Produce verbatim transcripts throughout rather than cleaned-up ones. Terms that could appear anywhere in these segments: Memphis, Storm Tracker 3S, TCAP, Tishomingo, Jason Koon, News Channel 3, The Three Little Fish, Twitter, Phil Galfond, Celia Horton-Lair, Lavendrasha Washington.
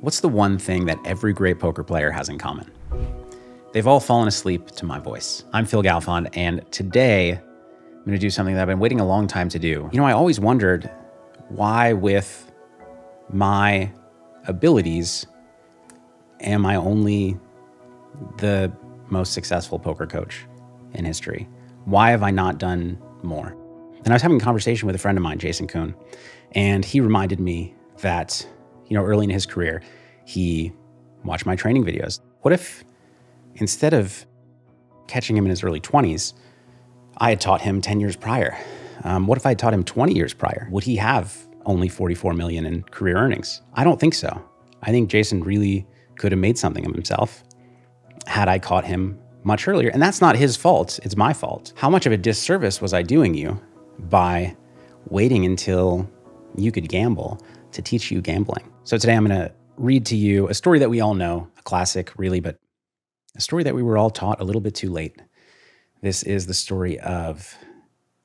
What's the one thing that every great poker player has in common? They've all fallen asleep to my voice. I'm Phil Galfond, and today I'm gonna do something that I've been waiting a long time to do. You know, I always wondered why with my abilities am I only the most successful poker coach in history? Why have I not done more? And I was having a conversation with a friend of mine, Jason Koon, and he reminded me that, you know, early in his career, he watched my training videos. What if instead of catching him in his early twenties, I had taught him ten years prior? Um, what if I had taught him twenty years prior? Would he have only forty-four million in career earnings? I don't think so. I think Jason really could have made something of himself had I caught him much earlier. And that's not his fault, it's my fault. How much of a disservice was I doing you by waiting until you could gamble to teach you gambling? So today I'm gonna read to you a story that we all know, a classic really, but a story that we were all taught a little bit too late. This is the story of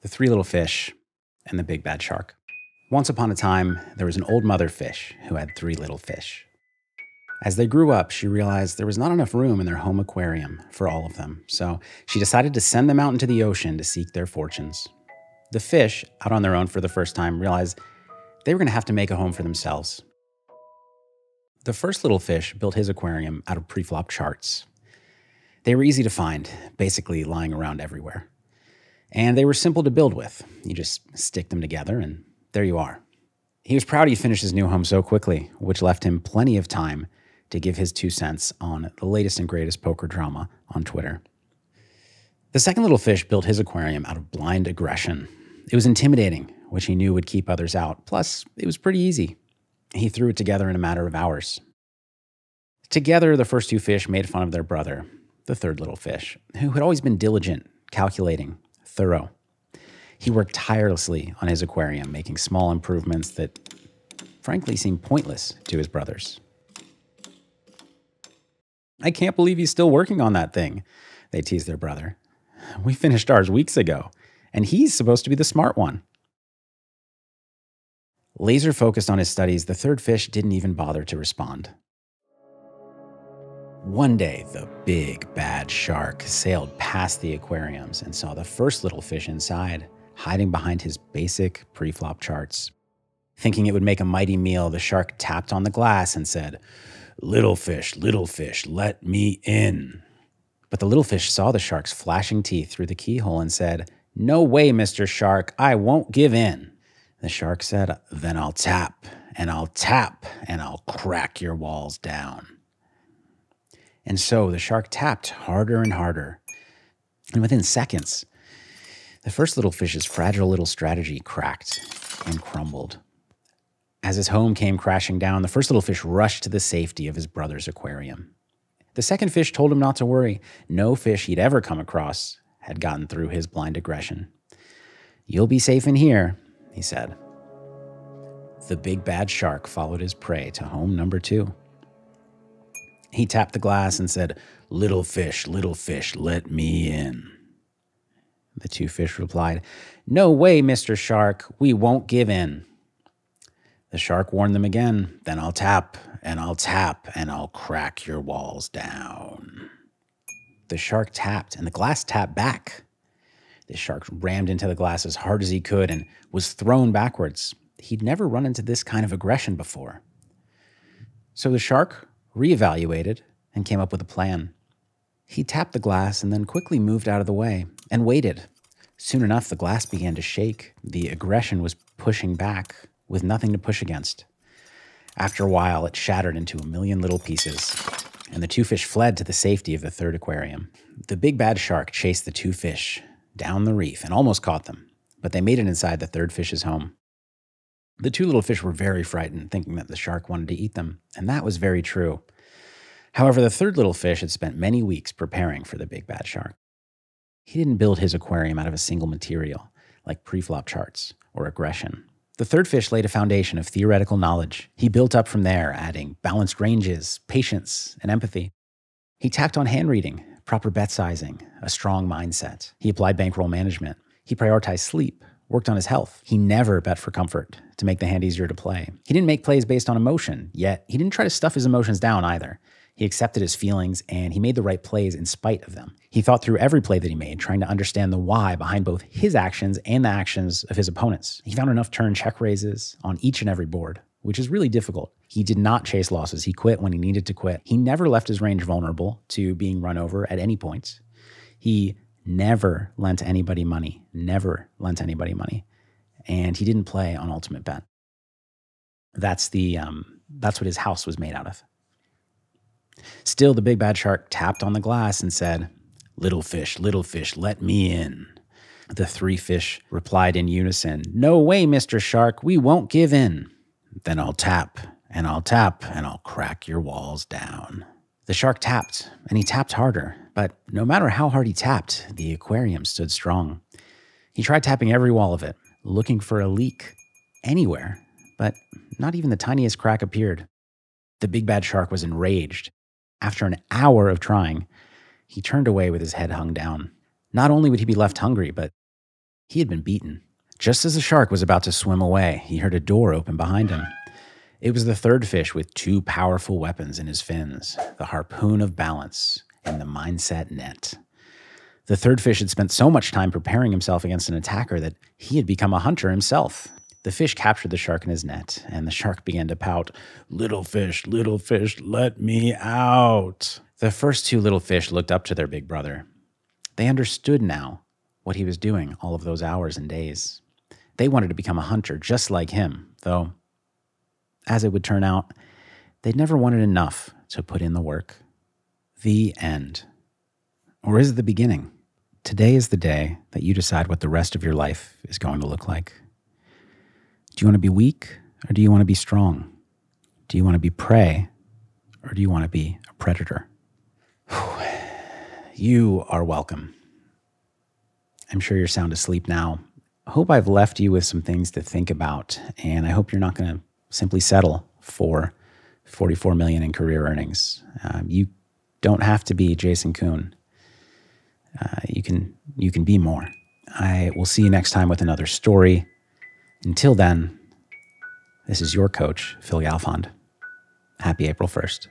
the three little fish and the big bad shark. Once upon a time, there was an old mother fish who had three little fish. As they grew up, she realized there was not enough room in their home aquarium for all of them, so she decided to send them out into the ocean to seek their fortunes. The fish, out on their own for the first time, realized they were gonna have to make a home for themselves. The first little fish built his aquarium out of pre-flop charts. They were easy to find, basically lying around everywhere. And they were simple to build with. You just stick them together and there you are. He was proud he finished his new home so quickly, which left him plenty of time to give his two cents on the latest and greatest poker drama on Twitter. The second little fish built his aquarium out of blind aggression. It was intimidating, which he knew would keep others out. Plus, it was pretty easy. He threw it together in a matter of hours. Together, the first two fish made fun of their brother, the third little fish, who had always been diligent, calculating, thorough. He worked tirelessly on his aquarium, making small improvements that frankly seemed pointless to his brothers. "I can't believe he's still working on that thing," they teased their brother. "We finished ours weeks ago, and he's supposed to be the smart one." Laser focused on his studies, the third fish didn't even bother to respond. One day, the big bad shark sailed past the aquariums and saw the first little fish inside, hiding behind his basic pre-flop charts. Thinking it would make a mighty meal, the shark tapped on the glass and said, "Little fish, little fish, let me in." But the little fish saw the shark's flashing teeth through the keyhole and said, "No way, Mister Shark, I won't give in." The shark said, "Then I'll tap, and I'll tap, and I'll crack your walls down." And so the shark tapped harder and harder. And within seconds, the first little fish's fragile little strategy cracked and crumbled. As his home came crashing down, the first little fish rushed to the safety of his brother's aquarium. The second fish told him not to worry. No fish he'd ever come across had gotten through his blind aggression. "You'll be safe in here," he said. The big bad shark followed his prey to home number two. He tapped the glass and said, "Little fish, little fish, let me in." The two fish replied, "No way, Mister Shark, we won't give in." The shark warned them again, "Then I'll tap, and I'll tap, and I'll crack your walls down." The shark tapped, and the glass tapped back. The shark rammed into the glass as hard as he could and was thrown backwards. He'd never run into this kind of aggression before. So the shark reevaluated and came up with a plan. He tapped the glass and then quickly moved out of the way and waited. Soon enough, the glass began to shake. The aggression was pushing back with nothing to push against. After a while, it shattered into a million little pieces, and the two fish fled to the safety of the third aquarium. The big bad shark chased the two fish down the reef and almost caught them, but they made it inside the third fish's home. The two little fish were very frightened, thinking that the shark wanted to eat them, and that was very true. However, the third little fish had spent many weeks preparing for the big bad shark. He didn't build his aquarium out of a single material, like preflop charts or aggression. The third fish laid a foundation of theoretical knowledge. He built up from there, adding balanced ranges, patience, and empathy. He tacked on hand reading, proper bet sizing, a strong mindset. He applied bankroll management. He prioritized sleep, worked on his health. He never bet for comfort to make the hand easier to play. He didn't make plays based on emotion, yet he didn't try to stuff his emotions down either. He accepted his feelings, and he made the right plays in spite of them. He thought through every play that he made, trying to understand the why behind both his actions and the actions of his opponents. He found enough turn check raises on each and every board, which is really difficult. He did not chase losses. He quit when he needed to quit. He never left his range vulnerable to being run over at any point. He never lent anybody money, never lent anybody money. And he didn't play on ultimate bet. That's the, um, that's what his house was made out of. Still, the big bad shark tapped on the glass and said, "Little fish, little fish, let me in." The three fish replied in unison, "No way, Mister Shark, we won't give in." "Then I'll tap, and I'll tap, and I'll crack your walls down." The shark tapped, and he tapped harder, but no matter how hard he tapped, the aquarium stood strong. He tried tapping every wall of it, looking for a leak anywhere, but not even the tiniest crack appeared. The big bad shark was enraged. After an hour of trying, he turned away with his head hung down. Not only would he be left hungry, but he had been beaten. Just as the shark was about to swim away, he heard a door open behind him. It was the third fish with two powerful weapons in his fins, the harpoon of balance and the mindset net. The third fish had spent so much time preparing himself against an attacker that he had become a hunter himself. The fish captured the shark in his net, and the shark began to pout, "Little fish, little fish, let me out." The first two little fish looked up to their big brother. They understood now what he was doing all of those hours and days. They wanted to become a hunter just like him, though, as it would turn out, they'd never wanted enough to put in the work. The end. Or is it the beginning? Today is the day that you decide what the rest of your life is going to look like. Do you want to be weak, or do you want to be strong? Do you want to be prey, or do you want to be a predator? Whew. You are welcome. I'm sure you're sound asleep now. I hope I've left you with some things to think about, and I hope you're not going to simply settle for forty-four million dollars in career earnings. Um, you don't have to be Jason Koon. Uh, you can, you can be more. I will see you next time with another story. Until then, this is your coach, Phil Galfond. Happy April first.